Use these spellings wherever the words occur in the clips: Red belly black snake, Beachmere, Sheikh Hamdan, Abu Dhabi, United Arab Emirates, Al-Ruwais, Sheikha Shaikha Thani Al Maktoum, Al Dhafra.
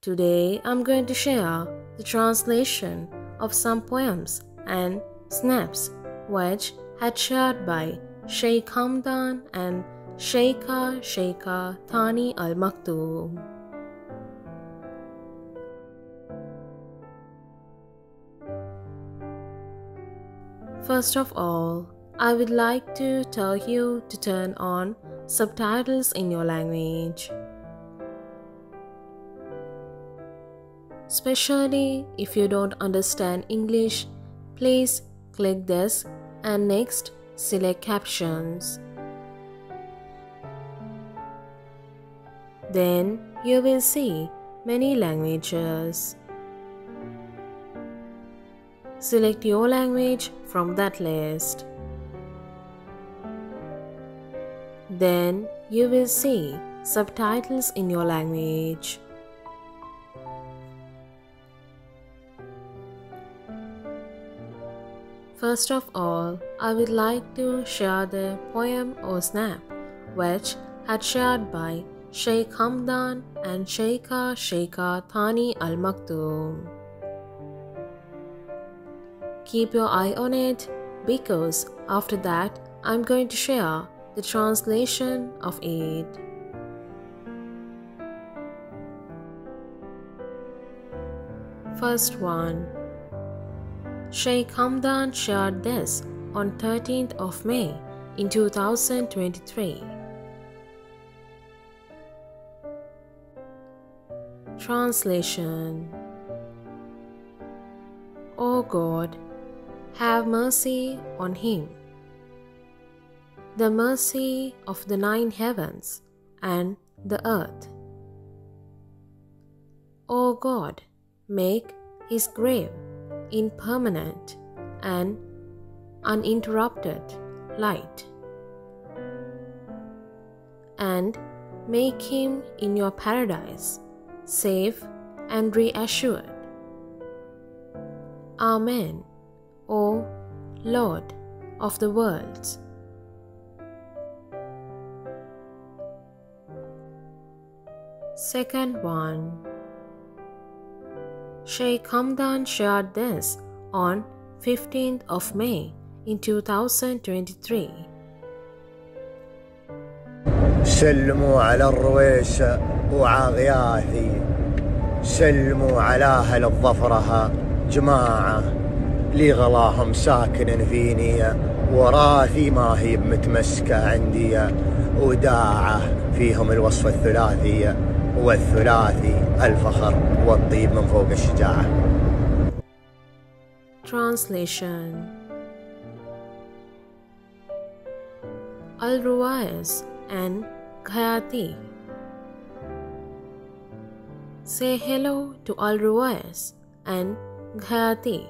Today I'm going to share the translation of some poems and snaps which had shared by Sheikh Hamdan and Sheikha Shaikha Thani Al Maktoum. First of all, I would like to tell you to turn on subtitles in your language, especially if you don't understand English. Please click this and next select captions. Then you will see many languages. Select your language from that list. Then you will see subtitles in your language. First of all, I would like to share the poem or snap which had shared by Sheikh Hamdan and Sheikha Shaikha Thani Al Maktoum. Keep your eye on it, because after that I'm going to share the translation of it. First one. Sheikh Hamdan shared this on 13th of May in 2023. Translation: O God, have mercy on him, the mercy of the 9 heavens and the earth. O God, make his grave in permanent and uninterrupted light, and make him in your paradise safe and reassured. Amen, O Lord of the worlds. Second one. Sheikh Hamdan shared this on 15th of May in 2023. سلموا على الرويس وعاغياثي، سلموا على أهل الظفرها جماعة، لي غلاهم ساكن فيني، وراثي ما هي متمسكة عندي، وداعة فيهم الوصف الثلاثي والثلاثي الفخر والطيب من فوق الشجاعة. Translation: Al-Ruwais and Khayati. Say hello to Al-Ruwais and Khayati.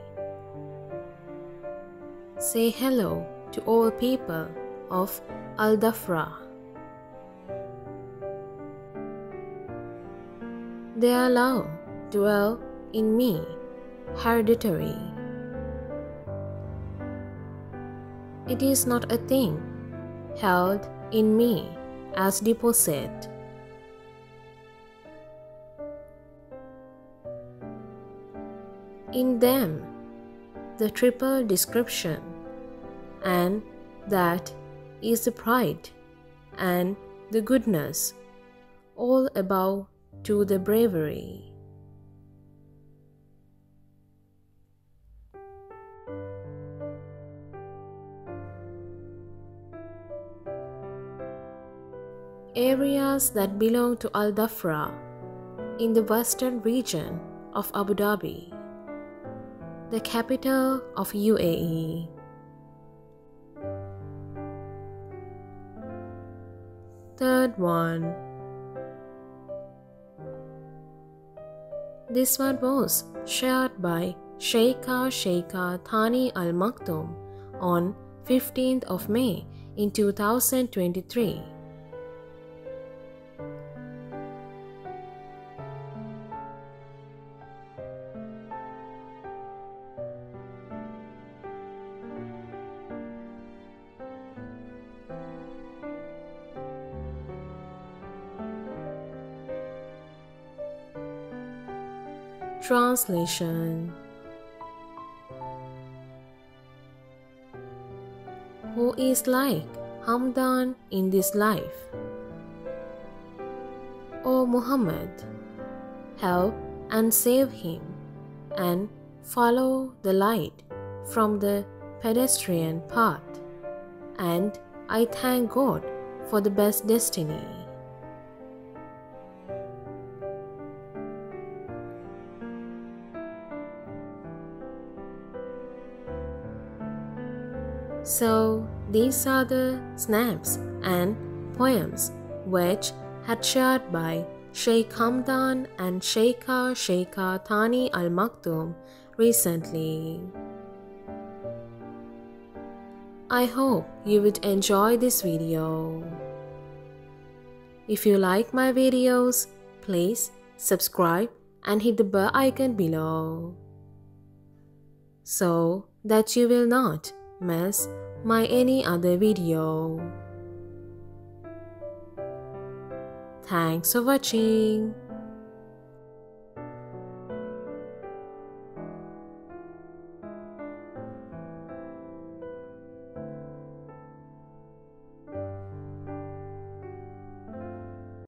Say hello to all people of Al Dhafra. They are allowed to dwell in me, hereditary. It is not a thing held in me as deposit. In them, the triple description, and that is the pride and the goodness, all above to the bravery. Areas that belong to Al Dhafra in the western region of Abu Dhabi, the capital of UAE. Third one. This one was shared by Sheikha Shaikha Thani Al Maktoum on 15th of May in 2023. Translation. Who is like Hamdan in this life? O Muhammad, help and save him and follow the light from the pedestrian path, and I thank God for the best destiny. So these are the snaps and poems which had shared by Sheikh Hamdan and Sheikha Shaikha Thani Al Maktoum recently. I hope you would enjoy this video. If you like my videos, please subscribe and hit the bell icon below so that you will not miss my any other video. Thanks for watching.